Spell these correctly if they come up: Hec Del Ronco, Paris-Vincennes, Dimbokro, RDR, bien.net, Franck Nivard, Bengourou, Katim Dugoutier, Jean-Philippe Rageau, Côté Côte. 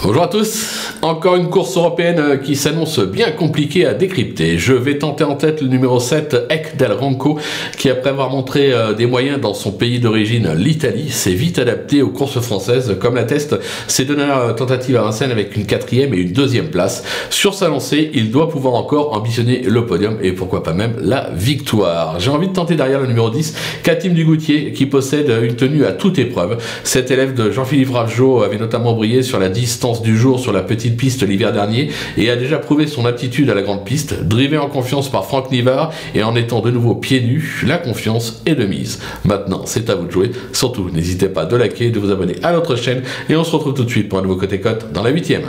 Bonjour à tous, encore une course européenne qui s'annonce bien compliquée à décrypter. Je vais tenter en tête le numéro 7, Hec Del Ronco, qui après avoir montré des moyens dans son pays d'origine, l'Italie, s'est vite adapté aux courses françaises, comme l'attestent ses deux dernières tentatives à Vincennes avec une 4e et une 2e place. Sur sa lancée, il doit pouvoir encore ambitionner le podium et pourquoi pas même la victoire. J'ai envie de tenter derrière le numéro 10, Katim Dugoutier, qui possède une tenue à toute épreuve. Cet élève de Jean-Philippe Rageau avait notamment brillé sur la distance du jour sur la petite piste l'hiver dernier et a déjà prouvé son aptitude à la grande piste. Drivé en confiance par Franck Nivard et en étant de nouveau pieds nus, la confiance est de mise. Maintenant, c'est à vous de jouer. Surtout, n'hésitez pas de liker, de vous abonner à notre chaîne et on se retrouve tout de suite pour un nouveau Côté Côte dans la 8e.